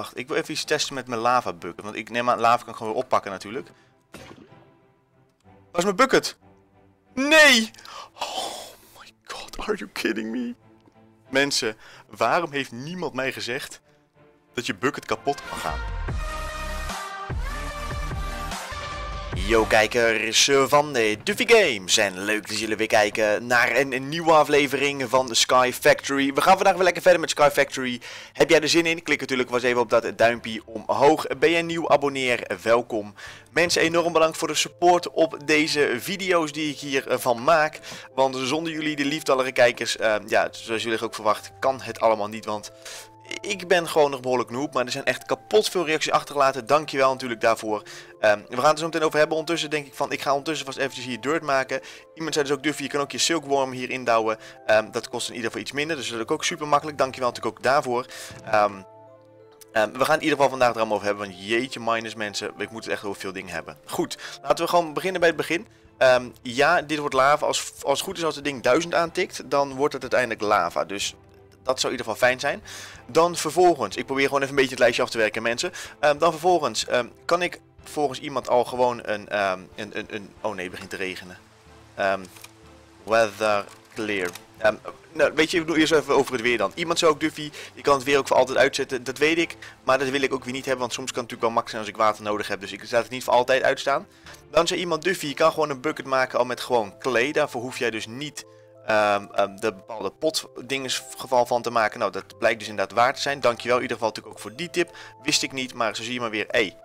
Wacht, ik wil even iets testen met mijn lavabucket. Want ik neem aan, lava kan ik gewoon weer oppakken natuurlijk. Waar is mijn bucket? Nee! Oh my god, are you kidding me? Mensen, waarom heeft niemand mij gezegd dat je bucket kapot kan gaan? Yo kijkers van Duffy Games en leuk dat jullie weer kijken naar een nieuwe aflevering van de Sky Factory. We gaan vandaag weer lekker verder met Sky Factory. Heb jij er zin in? Klik natuurlijk wel eens even op dat duimpje omhoog. Ben jij nieuw abonneer? Welkom. Mensen, enorm bedankt voor de support op deze video's die ik hiervan maak. Want zonder jullie, de lieftallige kijkers, ja, zoals jullie ook verwacht, kan het allemaal niet. Want ik ben gewoon nog behoorlijk noob, maar er zijn echt kapot veel reacties achtergelaten. Dankjewel natuurlijk daarvoor. We gaan het er zo meteen over hebben. Ondertussen denk ik van, ik ga ondertussen vast eventjes hier dirt maken. Iemand zei dus ook, Duffy, je kan ook je silkworm hier indouwen. Dat kost in ieder geval iets minder, dus dat is ook super makkelijk. Dankjewel natuurlijk ook daarvoor. We gaan in ieder geval vandaag er allemaal over hebben, want jeetje minus mensen, ik moet het echt over veel dingen hebben. Goed, laten we gewoon beginnen bij het begin. Ja, dit wordt lava. Als het goed is, als het ding 1000 aantikt, dan wordt het uiteindelijk lava. Dus dat zou in ieder geval fijn zijn. Dan vervolgens, ik probeer gewoon even een beetje het lijstje af te werken mensen. Dan vervolgens kan ik volgens iemand al gewoon oh nee, het begint te regenen. Weather clear. Nou, weet je, ik doe eerst even over het weer dan. Iemand zei ook, Duffy, je kan het weer ook voor altijd uitzetten. Dat weet ik, maar dat wil ik ook weer niet hebben. Want soms kan het natuurlijk wel makkelijk zijn als ik water nodig heb. Dus ik laat het niet voor altijd uitstaan. Dan zei iemand, Duffy, je kan gewoon een bucket maken al met gewoon clay. Daarvoor hoef jij dus niet de bepaalde potdingesgeval van te maken. Nou, dat blijkt dus inderdaad waar te zijn. Dankjewel in ieder geval natuurlijk ook voor die tip. Wist ik niet, maar zo zie je maar weer. Hey,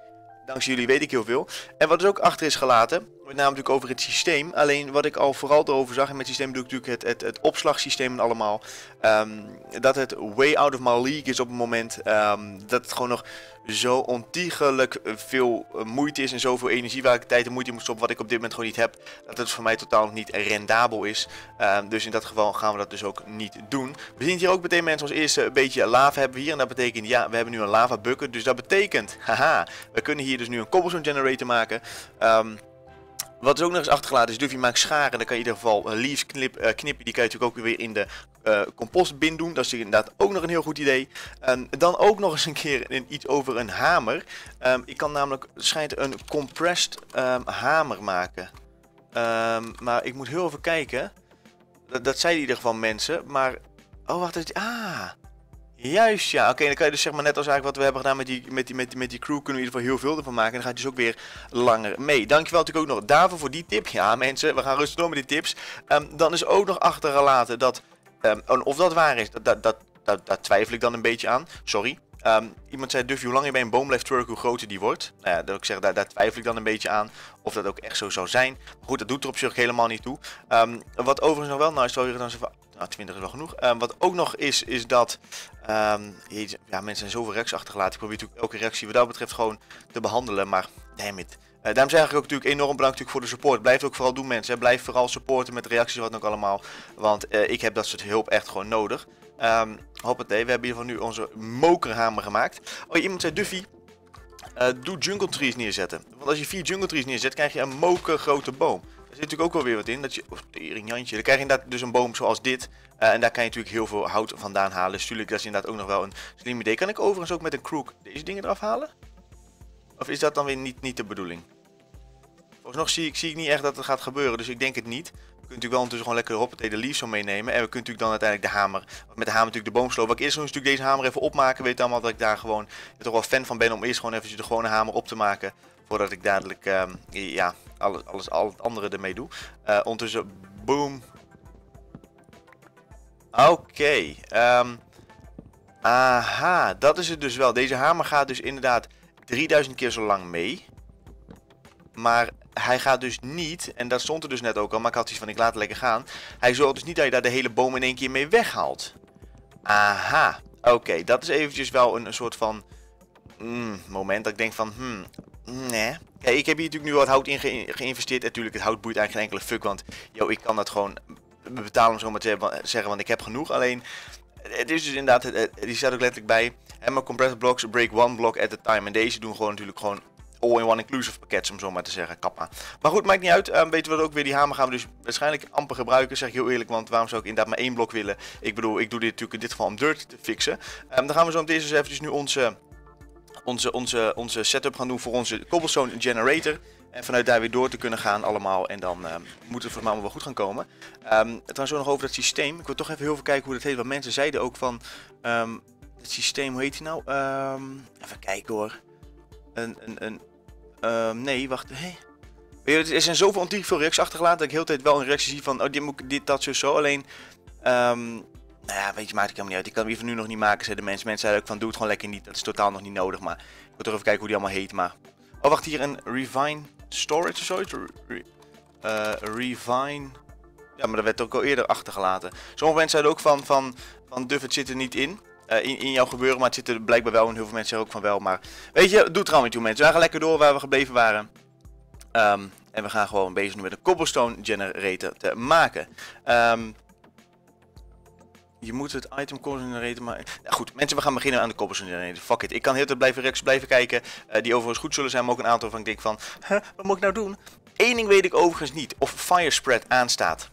dankzij jullie weet ik heel veel. En wat er ook achter is gelaten, met name natuurlijk over het systeem. Alleen wat ik al vooral erover zag, en met het systeem doe ik natuurlijk het opslagsysteem en allemaal. Dat het way out of my league is op het moment. Dat het gewoon nog zo ontiegelijk veel moeite is en zoveel energie waar ik tijd en moeite in moet stoppen, wat ik op dit moment gewoon niet heb. Dat het voor mij totaal niet rendabel is. Dus in dat geval gaan we dat dus ook niet doen. We zien hier ook meteen mensen, als eerste een beetje lava hebben we hier. En dat betekent, ja, we hebben nu een lava bucket. Dus dat betekent, haha, we kunnen hier dus nu een cobblestone generator maken. Wat is ook nog eens achtergelaten is, Duffy maakt scharen. Dan kan je in ieder geval een leaves knippen. Die kan je natuurlijk ook weer in de compostbin doen. Dat is inderdaad ook nog een heel goed idee. Dan ook nog eens een keer iets over een hamer. Ik kan namelijk, het schijnt, een compressed hamer maken. Maar ik moet heel even kijken. Dat zeiden in ieder geval mensen. Maar, oh wacht, juist, ja. Oké, dan kan je dus zeg maar net als eigenlijk wat we hebben gedaan met die crew, kunnen we in ieder geval heel veel ervan maken. En dan gaat het dus ook weer langer mee. Dankjewel natuurlijk ook nog daarvoor voor die tip. Ja mensen, we gaan rustig door met die tips. Dan is ook nog achtergelaten dat, of dat waar is, daar twijfel ik dan een beetje aan. Sorry. Iemand zei, Duffy, hoe langer je bij een boom blijft twerken, hoe groter die wordt. Nou ja, dat ik zeg, daar twijfel ik dan een beetje aan of dat ook echt zo zou zijn. Maar goed, dat doet er op zich helemaal niet toe. Wat overigens nog wel, nou is het weer dan zo van, nou, 20 is wel genoeg. Wat ook nog is dat, ja, mensen zijn zoveel reacties achtergelaten. Ik probeer natuurlijk elke reactie wat dat betreft gewoon te behandelen, maar damn it. Daarom zeg ik ook natuurlijk enorm bedankt natuurlijk voor de support. Blijf het ook vooral doen mensen, hè. Blijf vooral supporten met reacties en wat ook allemaal. Want ik heb dat soort hulp echt gewoon nodig. Hoppatee, we hebben hiervan nu onze mokerhamer gemaakt. Oh, iemand zei, Duffy, doe jungle trees neerzetten. Want als je 4 jungle trees neerzet, krijg je een mokergrote boom. Er zit natuurlijk ook wel weer wat in, dat je, oh, teringhandje, dan krijg je inderdaad dus een boom zoals dit. En daar kan je natuurlijk heel veel hout vandaan halen. Dus natuurlijk, dat is inderdaad ook nog wel een slim idee. Kan ik overigens ook met een crook deze dingen eraf halen? Of is dat dan weer niet de bedoeling? Vooralsnog zie ik niet echt dat het gaat gebeuren, dus ik denk het niet. Je kunt natuurlijk wel ondertussen gewoon lekker hoppatee de leaves zo meenemen. En we kunnen natuurlijk dan uiteindelijk de hamer, met de hamer natuurlijk de boom slopen. Wat ik eerst natuurlijk deze hamer even opmaken. Weet allemaal dat ik daar gewoon toch wel fan van ben om eerst gewoon even de gewone hamer op te maken. Voordat ik dadelijk, ja, al het andere ermee doe. Ondertussen, boom. Oké. Aha, dat is het dus wel. Deze hamer gaat dus inderdaad 3000 keer zo lang mee. Maar hij gaat dus niet, en dat stond er dus net ook al, maar ik had iets van ik laat het lekker gaan. Hij zorgt dus niet dat je daar de hele boom in één keer mee weghaalt. Aha, oké, dat is eventjes wel een soort van moment dat ik denk van, nee. Kijk, ik heb hier natuurlijk nu wat hout in geïnvesteerd. En natuurlijk, het hout boeit eigenlijk geen enkele fuck, want yo, ik kan dat gewoon betalen om zo maar te zeggen, want ik heb genoeg. Alleen, het is dus inderdaad, die staat ook letterlijk bij, hammer compressor blocks, break one block at a time. En deze doen gewoon natuurlijk gewoon all-in-one inclusive pakket, om zo maar te zeggen, kappa. Maar goed, maakt niet uit. Weten we dat ook weer, die hamer gaan we dus waarschijnlijk amper gebruiken, zeg ik heel eerlijk. Want waarom zou ik inderdaad maar 1 blok willen? Ik bedoel, ik doe dit natuurlijk in dit geval om dirt te fixen. Dan gaan we zo meteen dus eventjes nu onze onze setup gaan doen voor onze cobblestone generator. En vanuit daar weer door te kunnen gaan allemaal. En dan moet het voor mij wel goed gaan komen. Trouwens ook nog over dat systeem. Ik wil toch even heel veel kijken hoe dat heet. Want mensen zeiden ook van... het systeem, hoe heet die nou? Even kijken hoor. Nee, wacht. Hey. Er zijn zoveel ontiegelijk veel reacties achtergelaten. Dat ik heel de tijd wel een reactie zie van... Oh, dit moet ik, dit, dat, zo, zo. Alleen... nou ja, weet je, maakt het helemaal niet uit. Ik kan hem even nu nog niet maken, zeiden mensen. Mensen zeiden ook van, doe het gewoon lekker niet. Dat is totaal nog niet nodig, maar... Ik wil toch even kijken hoe die allemaal heet, maar... Oh, wacht, hier een Refine Storage of zoiets. Refine... Ja, maar dat werd ook al eerder achtergelaten. Sommige mensen zeiden ook van Duff, het zit er niet in. In jouw gebeuren, maar het zit er blijkbaar wel. En heel veel mensen zeggen ook van wel, maar... Weet je, doe het gewoon met jou, mensen. We gaan lekker door waar we gebleven waren. En we gaan gewoon bezig nu met een cobblestone generator te maken. Je moet het item generator maar... Ja, goed, mensen, we gaan beginnen aan de cobblestone generator. Fuck it. Ik kan heel de tijd blijven rechts blijven kijken. Die overigens goed zullen zijn, maar ook een aantal van ik denk van... Huh, wat moet ik nou doen? Eén ding weet ik overigens niet. Of fire spread aanstaat.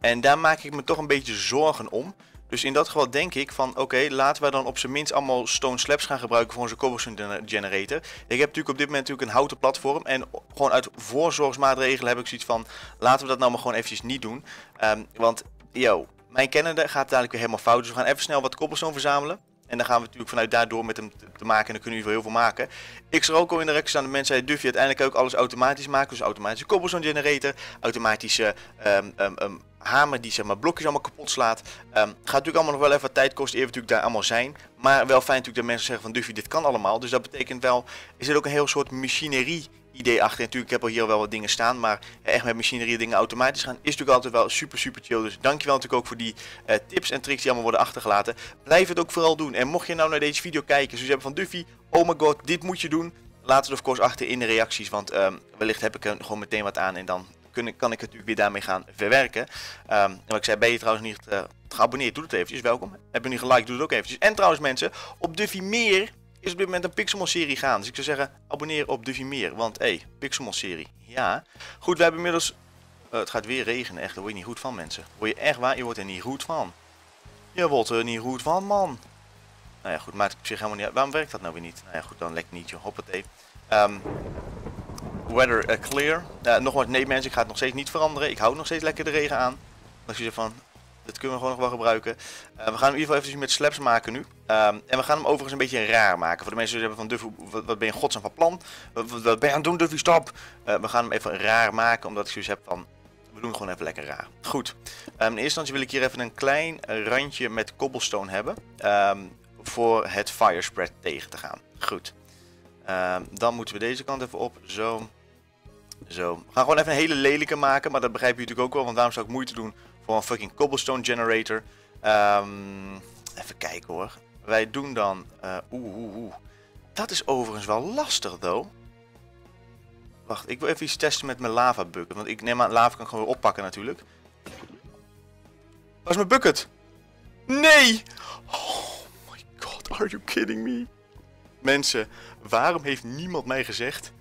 En daar maak ik me toch een beetje zorgen om. Dus in dat geval denk ik van... Oké, laten we dan op zijn minst allemaal stone slabs gaan gebruiken voor onze cobblestone generator. Ik heb natuurlijk op dit moment natuurlijk een houten platform. En gewoon uit voorzorgsmaatregelen heb ik zoiets van... Laten we dat nou maar gewoon eventjes niet doen. Want, yo... Mijn kennende gaat dadelijk weer helemaal fout. Dus we gaan even snel wat cobblestone verzamelen. En dan gaan we natuurlijk vanuit daardoor met hem te maken. En dan kunnen we heel veel maken. Ik zal ook al in de reacties aan de mensen zei Duffy uiteindelijk ook alles automatisch maken. Dus automatische cobblestone generator. Automatische hamer die zeg maar blokjes allemaal kapot slaat. Gaat natuurlijk allemaal nog wel even wat tijd kosten. Eer we natuurlijk daar allemaal zijn. Maar wel fijn natuurlijk dat mensen zeggen van Duffy dit kan allemaal. Dus dat betekent wel, is er ook een heel soort machinerie idee achter. En natuurlijk, ik heb al hier wel wat dingen staan, maar echt met machinerie dingen automatisch gaan is natuurlijk altijd wel super, super chill. Dus dankjewel natuurlijk ook voor die tips en tricks die allemaal worden achtergelaten. Blijf het ook vooral doen. En mocht je nou naar deze video kijken, zoals hebben van Duffy, oh my god, dit moet je doen. Laat het of course achter in de reacties, want wellicht heb ik er gewoon meteen wat aan en dan kan ik het natuurlijk weer daarmee gaan verwerken. Wat ik zei, ben je trouwens niet geabonneerd, doe het eventjes, welkom. Heb je niet geliked, doe het ook eventjes. En trouwens mensen, op Duffy Meer... is op dit moment een Pixelmon-serie gaan. Dus ik zou zeggen, abonneer op Duffy Meer. Want, hé, Pixelmon-serie. Ja. Goed, we hebben inmiddels... het gaat weer regenen, echt. Daar word je niet goed van, mensen. Word je echt waar? Je wordt er niet goed van. Je wordt er niet goed van, man. Nou ja, goed. Maakt het op zich helemaal niet uit. Waarom werkt dat nou weer niet? Nou ja, goed. Dan lekt niet, joh. Hoppatee. Weather clear. Nogmaals, nee, mensen. Ik ga het nog steeds niet veranderen. Ik hou nog steeds lekker de regen aan. Als je zegt van... Dat kunnen we gewoon nog wel gebruiken. We gaan hem in ieder geval even met slabs maken nu. En we gaan hem overigens een beetje raar maken. Voor de mensen die hebben van Duffy, wat ben je in godsnaam van plan? Wat ben je aan het doen, Duffy? Stop! We gaan hem even raar maken, omdat ik zoiets heb van... We doen hem gewoon even lekker raar. Goed. In eerste instantie wil ik hier even een klein randje met cobblestone hebben. Voor het fire spread tegen te gaan. Goed. Dan moeten we deze kant even op. Zo. Zo. We gaan gewoon even een hele lelijke maken, maar dat begrijp je natuurlijk ook wel. Want daarom zou ik moeite doen... Voor een fucking cobblestone generator. Even kijken hoor. Wij doen dan... Dat is overigens wel lastig, though. Wacht, ik wil even iets testen met mijn lava bucket. Want ik neem aan, lava kan ik gewoon weer oppakken natuurlijk. Waar is mijn bucket? Nee! Oh my god, are you kidding me? Mensen, waarom heeft niemand mij gezegd...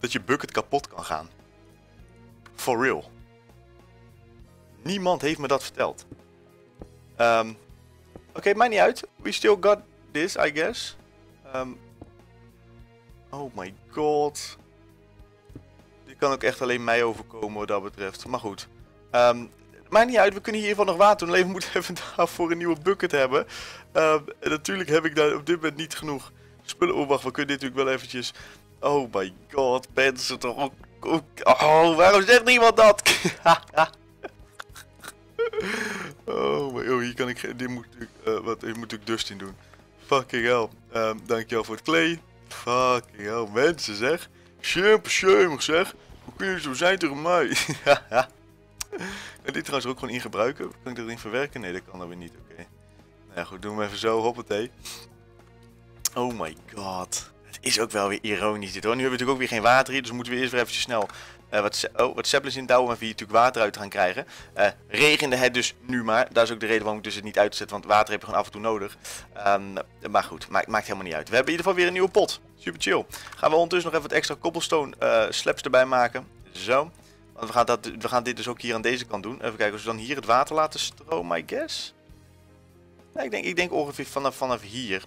dat je bucket kapot kan gaan? For real. Niemand heeft me dat verteld. Oké, maakt niet uit. We still got this, I guess. Oh my god. Dit kan ook echt alleen mij overkomen wat dat betreft. Maar goed. Maakt niet uit, we kunnen hier in ieder geval nog water doen. Alleen we moeten even daarvoor een nieuwe bucket hebben. En natuurlijk heb ik daar op dit moment niet genoeg spullen. Oh wacht, we kunnen dit natuurlijk wel eventjes... Oh my god, mensen toch ook... Oh, waarom zegt niemand dat? Oh, maar joh, hier kan ik... Dit moet natuurlijk dust in doen. Fucking hell. Dankjewel voor het clay. Fucking hell, mensen zeg. Shump, zeg. Hoe kun je zo zijn tegen mij? En dit trouwens ook gewoon in gebruiken. Kan ik dat erin verwerken? Nee, dat kan dan weer niet. Oké. Nou ja, goed, doen we even zo. Hoppatee. Oh my god. Het is ook wel weer ironisch dit hoor. Nu hebben we natuurlijk ook weer geen water hier, dus moeten we eerst weer even snel... wat zeppelins in douwen, maar hier natuurlijk water uit gaan krijgen. Regende het dus nu maar. Dat is ook de reden waarom ik dus het niet uitzet, want water heb je gewoon af en toe nodig. Maar goed, maakt helemaal niet uit. We hebben in ieder geval weer een nieuwe pot. Super chill. Gaan we ondertussen nog even wat extra cobblestone slabs erbij maken. Zo. Want we gaan dit dus ook hier aan deze kant doen. Even kijken, als we dan hier het water laten stromen, I guess. Nou, ik denk ongeveer vanaf hier.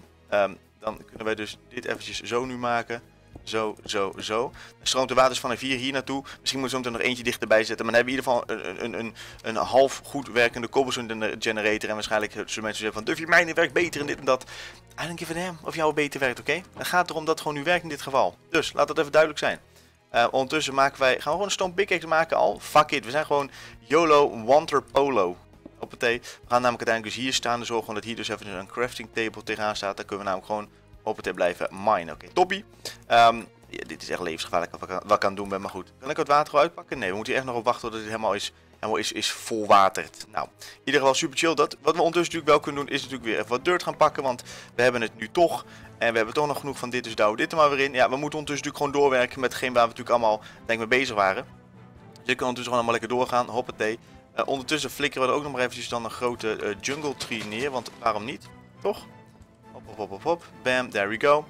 Dan kunnen wij dus dit eventjes zo nu maken. Zo, zo, zo. Dan stroomt de waters van rivier hier naartoe. Misschien moeten we er nog eentje dichterbij zetten. Maar dan hebben we in ieder geval een half goed werkende cobblestone generator. En waarschijnlijk zullen mensen zeggen van Duffy, mijne werkt beter en dit en dat. I don't give a damn of jouw beter werkt, oké? Dan gaat het erom dat het gewoon nu werkt in dit geval. Dus, laat dat even duidelijk zijn. Ondertussen maken wij, gaan we gewoon een stone pickaxe maken al. Fuck it, we zijn gewoon YOLO Wanter Polo. Hoppatee. We gaan namelijk uiteindelijk dus hier staan. Dus zorgen gewoon dat hier dus even een crafting table tegenaan staat. Daar kunnen we namelijk gewoon... Hoppatee blijven mine. Oké, toppie. Ja, dit is echt levensgevaarlijk wat ik aan het doen ben, maar goed. Kan ik het water uitpakken? Nee, we moeten hier echt nog op wachten tot het helemaal is volwaterd. Nou, in ieder geval super chill dat. Wat we ondertussen natuurlijk wel kunnen doen is natuurlijk weer even wat dirt gaan pakken, want we hebben het nu toch. En we hebben toch nog genoeg van dit, dus douwen dit er maar weer in. Ja, we moeten ondertussen natuurlijk gewoon doorwerken met hetgeen waar we natuurlijk allemaal denk ik mee bezig waren. Dus ik kan ondertussen gewoon allemaal lekker doorgaan. Hoppatee. Ondertussen flikkeren we er ook nog maar eventjes dan een grote jungle tree neer, want waarom niet? Toch? Hop. Bam, there we go.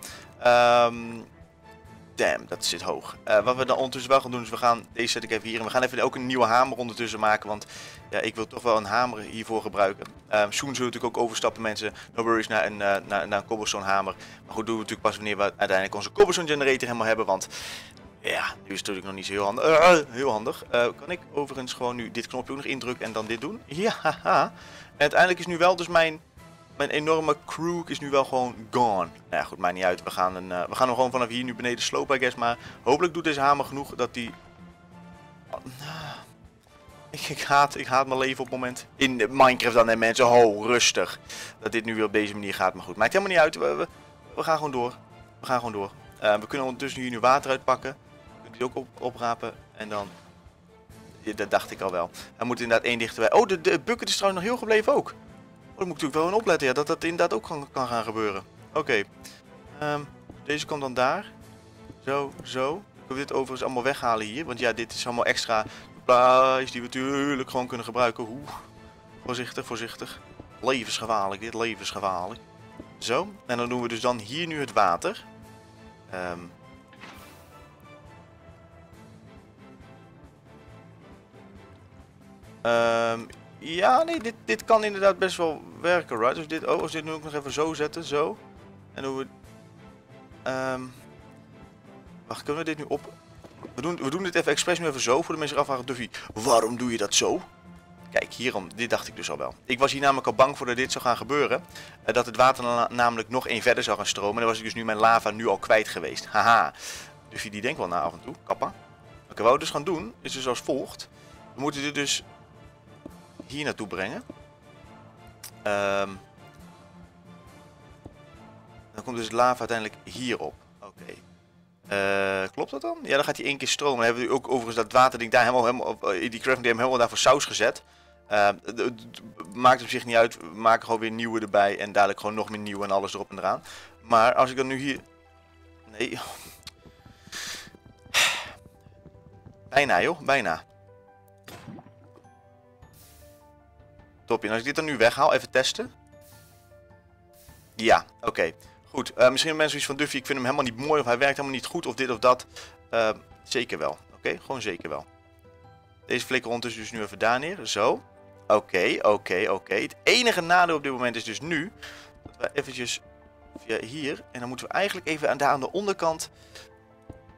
Damn, dat zit hoog. Wat we dan ondertussen wel gaan doen is, we gaan... Deze zet ik even hier in. We gaan even ook een nieuwe hamer ondertussen maken, want ja, ik wil toch wel een hamer hiervoor gebruiken. Soon zullen we natuurlijk ook overstappen, mensen. No worries, naar een cobblestone hamer. Maar goed, doen we natuurlijk pas wanneer we uiteindelijk onze cobblestone generator helemaal hebben, want... Ja, nu is het natuurlijk nog niet zo heel handig. Kan ik overigens gewoon nu dit knopje ook nog indrukken en dan dit doen? Ja, haha. En uiteindelijk is nu wel dus mijn... Mijn enorme crew is nu wel gewoon gone. Nou ja, goed, maakt niet uit. We gaan hem gewoon vanaf hier nu beneden slopen, I guess. Maar hopelijk doet deze hamer genoeg dat die... Ik haat mijn leven op het moment. In Minecraft dan, hè, mensen. Ho, rustig. Dat dit nu weer op deze manier gaat. Maar goed, maakt helemaal niet uit. We gaan gewoon door. We kunnen ondertussen hier nu water uitpakken. We kunnen die ook oprapen. En dan... Ja, dat dacht ik al wel. Er moet inderdaad één dichterbij. Oh, de bucket is trouwens nog heel gebleven ook. Oh, daar moet ik natuurlijk wel in opletten, ja, dat dat inderdaad ook kan gaan gebeuren. Oké. Deze komt dan daar. Zo, zo. Dan kunnen we dit overigens allemaal weghalen hier. Want ja, dit is allemaal extra supplies die we natuurlijk gewoon kunnen gebruiken. Oeh. Voorzichtig, voorzichtig. Levensgevaarlijk dit, levensgevaarlijk. Zo. En dan doen we dus dan hier nu het water. Ja, nee, dit kan inderdaad best wel werken, right? Dus dit, oh, als dit nu ook nog even zo zetten, zo. En doen we... Wacht, kunnen we dit nu op... We doen dit even expres nu even zo, voor de mensen afvragen, Duffy, waarom doe je dat zo? Kijk, hierom, dit dacht ik dus al wel. Ik was hier namelijk al bang voor dat dit zou gaan gebeuren. Dat het water namelijk nog één verder zou gaan stromen. En dan was ik dus nu mijn lava nu al kwijt geweest. Haha. Duffy, die denkt wel na af en toe. Kappa. Oké, wat we dus gaan doen, is dus als volgt. We moeten dit dus... hier naartoe brengen. Dan komt dus het lava uiteindelijk hierop. Oké. Klopt dat dan? Ja, dan gaat hij één keer stromen. Dan hebben we ook overigens dat waterding daar helemaal in die crafting game helemaal daarvoor saus gezet. Maakt op zich niet uit. We maken gewoon weer nieuwe erbij. En dadelijk gewoon nog meer nieuwe en alles erop en eraan. Maar als ik dan nu hier... Nee. Bijna joh, bijna. En als ik dit dan nu weghaal, even testen. Ja, oké. Goed. Misschien mensen iets van Duffy, ik vind hem helemaal niet mooi. Of hij werkt helemaal niet goed. Of dit of dat. Zeker wel. Oké, gewoon zeker wel. Deze flikker ondertussen dus nu even daar neer. Zo. Oké. Het enige nadeel op dit moment is dus nu. Dat we eventjes via hier. En dan moeten we eigenlijk even daar aan de onderkant.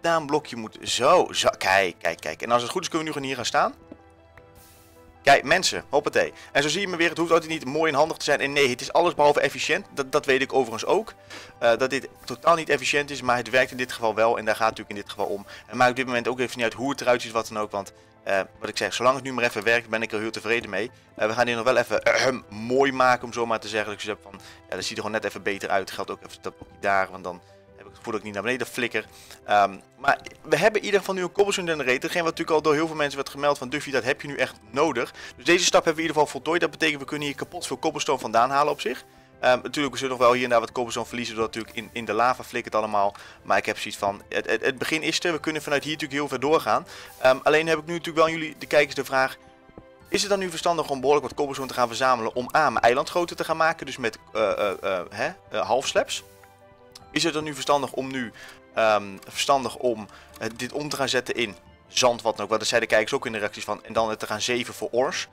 Daar een blokje moeten. Zo. Kijk. En als het goed is kunnen we nu gewoon hier gaan staan. Kijk, mensen, hoppatee. En zo zie je me weer, het hoeft altijd niet mooi en handig te zijn. En nee, het is alles behalve efficiënt. Dat weet ik overigens ook. Dat dit totaal niet efficiënt is, maar het werkt in dit geval wel. En daar gaat het natuurlijk in dit geval om. En maakt op dit moment ook even niet uit hoe het eruit ziet, wat dan ook. Want, wat ik zeg, zolang het nu maar even werkt, ben ik er heel tevreden mee. We gaan dit nog wel even mooi maken, om zo maar te zeggen. Dus ik heb van, ja, dat ziet er gewoon net even beter uit. Geldt ook even dat blokje daar, want dan... Voordat ik niet naar beneden flikker. Maar we hebben in ieder geval nu een cobblestone generator. Geen wat natuurlijk al door heel veel mensen werd gemeld van Duffy, dat heb je nu echt nodig. Dus deze stap hebben we in ieder geval voltooid. Dat betekent we kunnen hier kapot veel cobblestone vandaan halen op zich. Natuurlijk we zullen nog wel hier en daar wat cobblestone verliezen. Doordat natuurlijk in de lava flikkert allemaal. Maar ik heb zoiets van, het begin is er. We kunnen vanuit hier natuurlijk heel ver doorgaan. Alleen heb ik nu natuurlijk wel aan jullie, de kijkers, de vraag... Is het dan nu verstandig om behoorlijk wat cobblestone te gaan verzamelen om A, mijn eiland groter te gaan maken? Dus met half slabs. Is het dan nu verstandig om dit om te gaan zetten in zand, wat dan ook. Want dat zeiden de kijkers ook in de reacties van. En dan het te gaan zeven voor ors.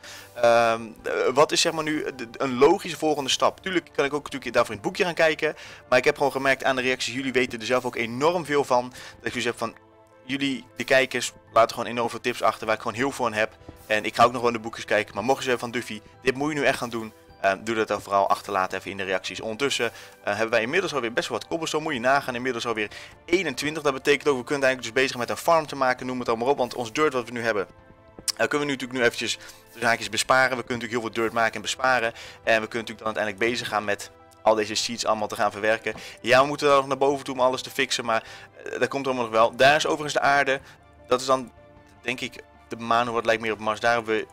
Wat is zeg maar nu een logische volgende stap? Tuurlijk kan ik ook natuurlijk daarvoor in het boekje gaan kijken. Maar ik heb gewoon gemerkt aan de reacties. Jullie weten er zelf ook enorm veel van. Dat ik dus heb van... Jullie, de kijkers, laten gewoon enorm veel tips achter waar ik gewoon heel veel aan heb. En ik ga ook nog gewoon de boekjes kijken. Maar mocht je zeggen van Duffy, dit moet je nu echt gaan doen. Doe dat dan vooral achterlaten even in de reacties. Ondertussen hebben wij inmiddels alweer best wel wat cobblestone. Moet je nagaan, inmiddels alweer 21. Dat betekent ook, we kunnen eigenlijk dus bezig met een farm te maken. Noem het allemaal op, want ons dirt wat we nu hebben... kunnen we nu natuurlijk nu eventjes de zaakjes besparen. We kunnen natuurlijk heel veel dirt maken en besparen. En we kunnen natuurlijk dan uiteindelijk bezig gaan met... al deze seeds allemaal te gaan verwerken. Ja, we moeten daar nog naar boven toe om alles te fixen. Maar dat komt allemaal nog wel. Daar is overigens de aarde. Dat is dan, denk ik, de maan. Wat lijkt meer op Mars. Daar hebben we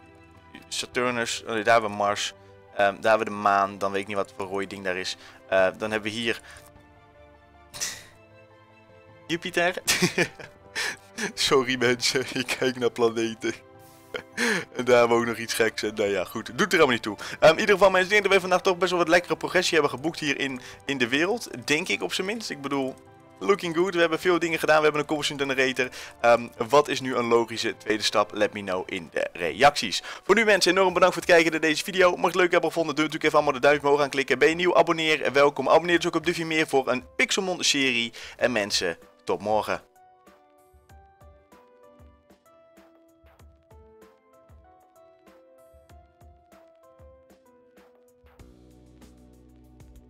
Saturnus. Nee, daar hebben we Mars. Daar hebben we de maan. Dan weet ik niet wat voor rode ding daar is. Dan hebben we hier... Jupiter. Sorry mensen, ik kijk naar planeten. En daar hebben we ook nog iets geks. En nou ja, goed. Doet er helemaal niet toe. In ieder geval, mensen, ik denk dat we vandaag toch best wel wat lekkere progressie hebben geboekt hier in de wereld. Denk ik op zijn minst. Ik bedoel, looking good. We hebben veel dingen gedaan. We hebben een cobblestone generator. Wat is nu een logische tweede stap? Let me know in de reacties. Voor nu, mensen, enorm bedankt voor het kijken naar deze video. Mocht je het leuk hebben gevonden, doe natuurlijk even allemaal de duimpje omhoog aan klikken. Ben je nieuw? Abonneer. Welkom. Abonneer dus ook op Duffy Meer voor een Pixelmon serie. En mensen, tot morgen.